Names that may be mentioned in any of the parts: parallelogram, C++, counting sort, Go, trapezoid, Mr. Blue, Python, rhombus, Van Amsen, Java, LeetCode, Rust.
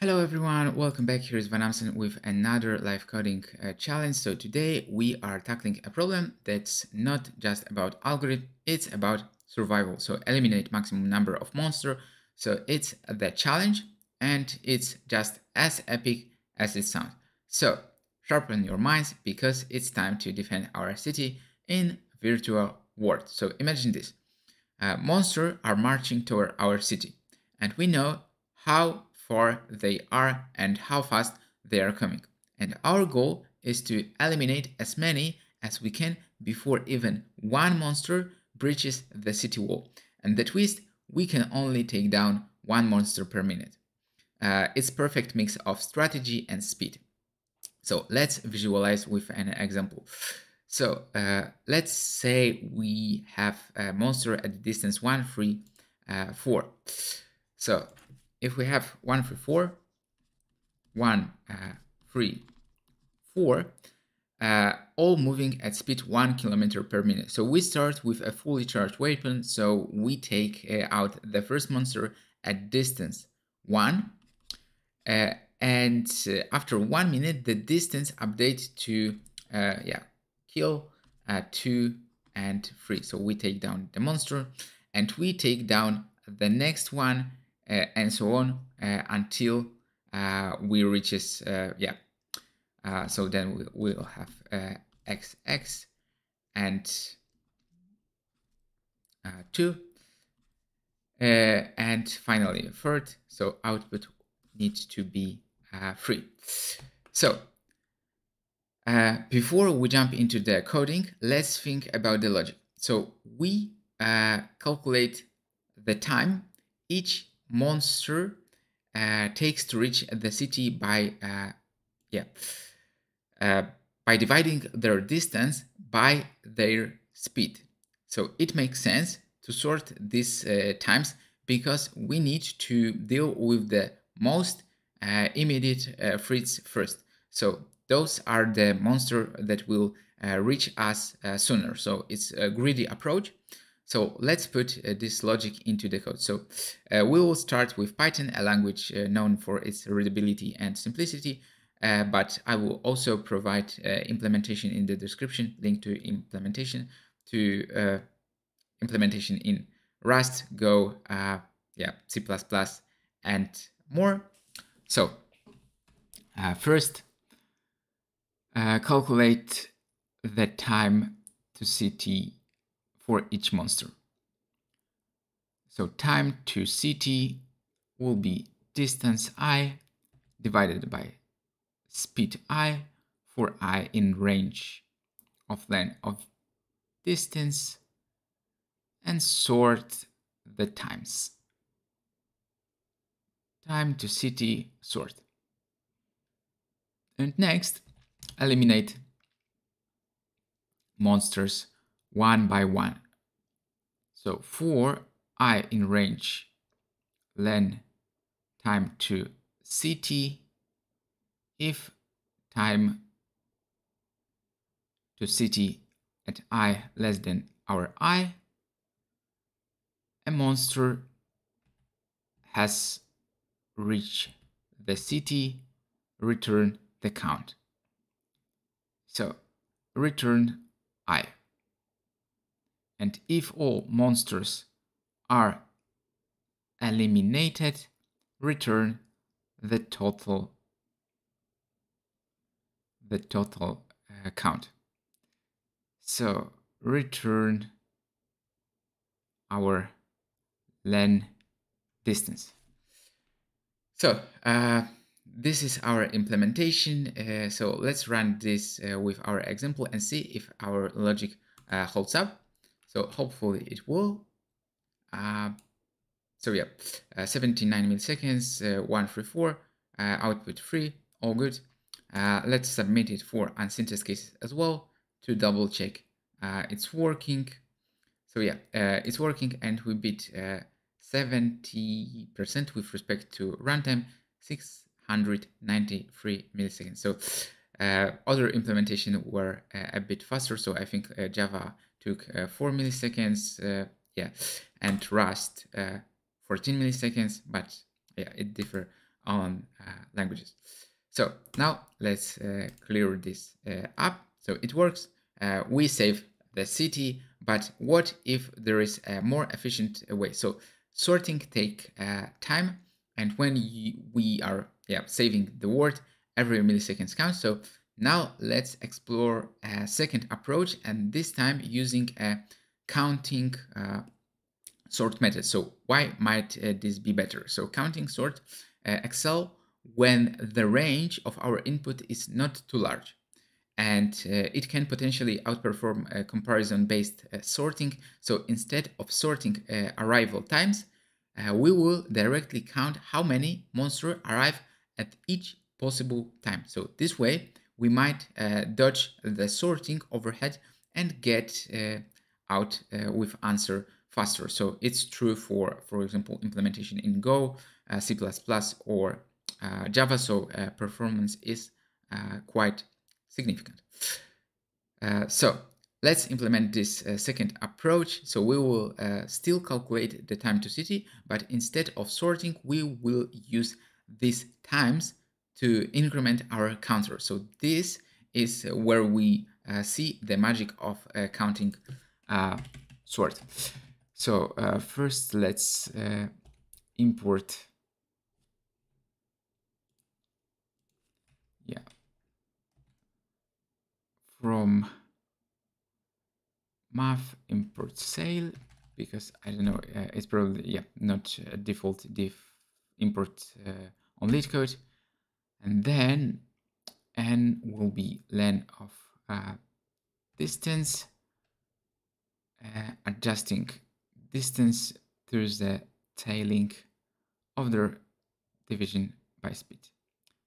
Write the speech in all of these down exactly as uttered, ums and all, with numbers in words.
Hello everyone, welcome back. Here is Van Amsen with another live coding uh, challenge. So today we are tackling a problem that's not just about algorithm, it's about survival. So eliminate maximum number of monsters. So it's the challenge and it's just as epic as it sounds. So sharpen your minds because it's time to defend our city in virtual world. So imagine this, uh, monsters are marching toward our city and we know how far they are and how fast they are coming. And our goal is to eliminate as many as we can before even one monster breaches the city wall. And the twist, we can only take down one monster per minute. Uh, it's perfect mix of strategy and speed. So let's visualize with an example. So uh, let's say we have a monster at distance one, three, uh, four. So if we have one, three, four, one, uh, three, four, uh, all moving at speed one kilometer per minute. So we start with a fully charged weapon. So we take uh, out the first monster at distance one, uh, and uh, after one minute, the distance updates to uh, yeah kill uh, two and three. So we take down the monster, and we take down the next one. Uh, and so on uh, until uh, we reaches uh, yeah uh, so then we will we'll have uh, x x and uh, two uh, and finally third, so output needs to be uh, three. So uh, before we jump into the coding, let's think about the logic. So we uh, calculate the time each monster uh, takes to reach the city by uh, yeah uh, by dividing their distance by their speed. So it makes sense to sort these uh, times because we need to deal with the most uh, immediate uh, threats first. So those are the monsters that will uh, reach us uh, sooner. So it's a greedy approach. So let's put uh, this logic into the code. So uh, we will start with Python, a language uh, known for its readability and simplicity, uh, but I will also provide uh, implementation in the description, link to implementation, to uh, implementation in Rust, Go, uh, yeah, C plus plus, and more. So uh, first, uh, calculate the time to city for each monster. So time to city will be distance I divided by speed I for I in range of length of distance and sort the times. Time to city sort. And next, eliminate monsters one by one. So for I in range len time to city, if time to city at I less than our I, a monster has reached the city, return the count. So return I. And if all monsters are eliminated, return the total the total uh, count. So return our len distance. So uh, this is our implementation. Uh, so let's run this uh, with our example and see if our logic uh, holds up. So hopefully it will. Uh, so yeah, uh, seventy-nine milliseconds, uh, one three four, uh, output three, all good. Uh, let's submit it for unsynthesized cases as well to double check uh, it's working. So yeah, uh, it's working and we beat uh, seventy percent with respect to runtime, six hundred ninety-three milliseconds. So uh, other implementation were uh, a bit faster. So I think uh, Java took uh, four milliseconds, uh, yeah, and Rust uh, fourteen milliseconds, but yeah, it differ on uh, languages. So now let's uh, clear this uh, up. So it works. Uh, we save the city, but what if there is a more efficient way? So sorting take uh, time, and when you, we are yeah, saving the word, every milliseconds counts. So now let's explore a second approach, and this time using a counting uh, sort method. So why might uh, this be better? So counting sort uh, Excel when the range of our input is not too large, and uh, it can potentially outperform uh, comparison-based uh, sorting. So instead of sorting uh, arrival times, uh, we will directly count how many monsters arrive at each possible time. So this way, we might uh, dodge the sorting overhead and get uh, out uh, with answer faster. So it's true for, for example, implementation in Go, uh, C plus plus, or uh, Java. So uh, performance is uh, quite significant. Uh, so let's implement this uh, second approach. So we will uh, still calculate the time to city, but instead of sorting, we will use these times to increment our counter. So this is where we uh, see the magic of uh, counting uh, sort. So uh, first, let's uh, import. Yeah. From math import sale, because I don't know, uh, it's probably yeah not uh, default diff import uh, on LeetCode, and then n will be len of uh, distance, uh, adjusting distance through the tailing of the division by speed.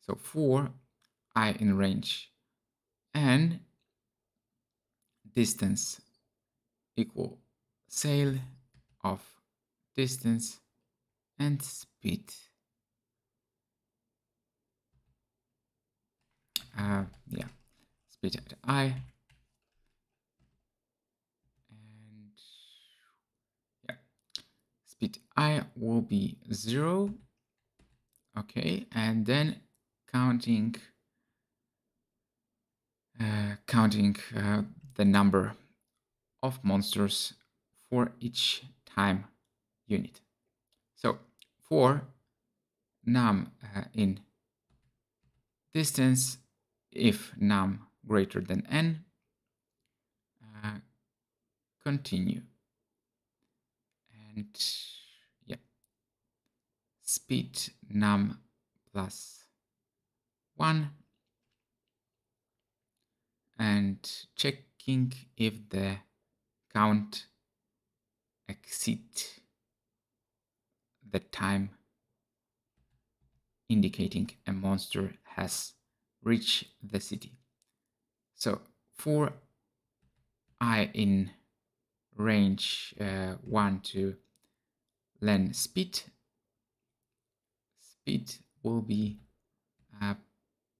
So for I in range n, distance equal sale of distance and speed. Uh, yeah, speed at I. And yeah, speed I will be zero. Okay, and then counting, uh, counting, uh, the number of monsters for each time unit. So for num uh, in distance, if num greater than n, uh, continue. And yeah, speed num plus one, and check if the count exceeds the time indicating a monster has reached the city. So for I in range uh, one to len speed, speed will be uh,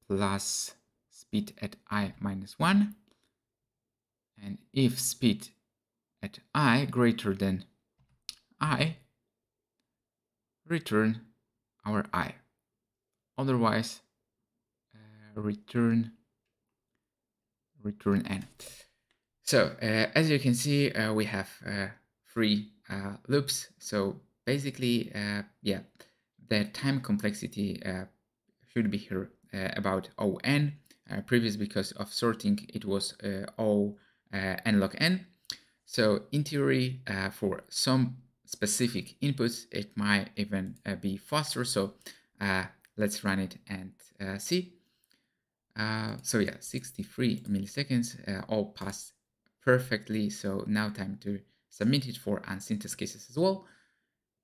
plus speed at I minus one. And if speed at I greater than I, return our I. Otherwise, uh, return return n. So uh, as you can see, uh, we have uh, three uh, loops. So basically, uh, yeah, the time complexity uh, should be here uh, about O n. Uh, previous because of sorting, it was uh, O. Uh, n log n. So in theory, uh, for some specific inputs, it might even uh, be faster. So uh, let's run it and uh, see. Uh, so yeah, sixty-three milliseconds, uh, all passed perfectly. So now time to submit it for unsynthesized cases as well.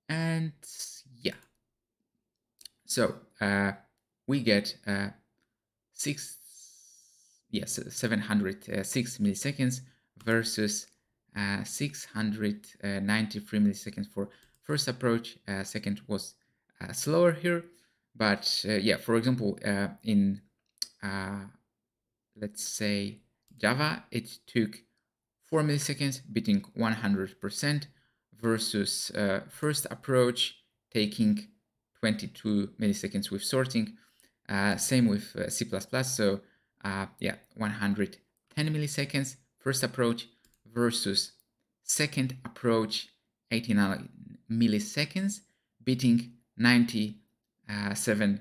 And yeah, so uh, we get uh, six. Yes, seven hundred six milliseconds versus uh, six hundred ninety-three milliseconds for first approach. Uh, second was uh, slower here, but uh, yeah, for example, uh, in uh, let's say Java, it took four milliseconds, beating one hundred percent versus uh, first approach taking twenty-two milliseconds with sorting. Uh, same with uh, C plus plus, so uh, yeah, one hundred ten milliseconds, first approach versus second approach, eighty-nine milliseconds, beating ninety-seven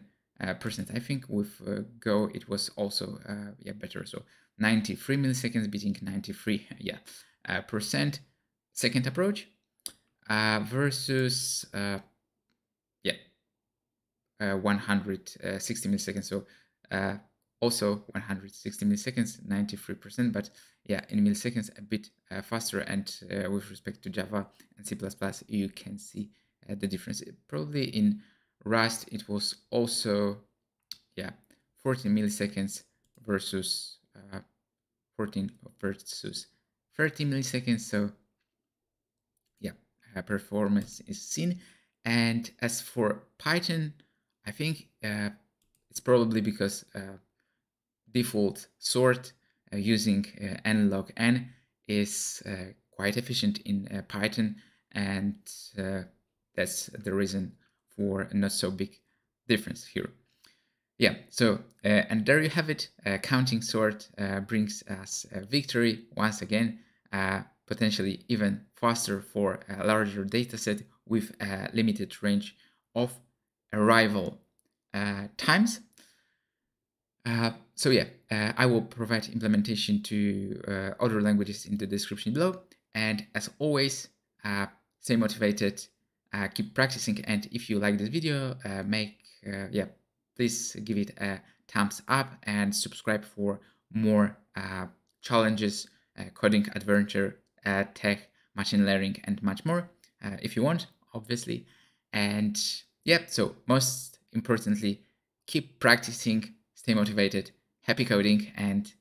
percent. Uh, I think with uh, Go it was also uh, yeah, better, so ninety-three milliseconds beating ninety-three yeah, uh, percent second approach uh, versus uh, yeah uh, one hundred sixty milliseconds, so uh, also one hundred sixty milliseconds, ninety-three percent, but yeah, in milliseconds a bit uh, faster. And uh, with respect to Java and C plus plus, you can see uh, the difference. Probably in Rust it was also yeah fourteen milliseconds versus uh, fourteen versus thirty milliseconds, so yeah, uh, performance is seen. And as for Python, I think uh, it's probably because uh, default sort uh, using uh, n log n is uh, quite efficient in uh, Python, and uh, that's the reason for not so big difference here. Yeah, so uh, and there you have it. Uh, counting sort uh, brings us a victory once again, uh, potentially even faster for a larger dataset with a limited range of arrival uh, times. Uh, so yeah, uh, I will provide implementation to uh, other languages in the description below. And as always, uh, stay motivated, uh, keep practicing. And if you like this video, uh, make uh, yeah, please give it a thumbs up and subscribe for more uh, challenges, uh, coding adventure, uh, tech, machine learning, and much more. Uh, if you want, obviously. And yeah, so most importantly, keep practicing, stay motivated, happy coding, and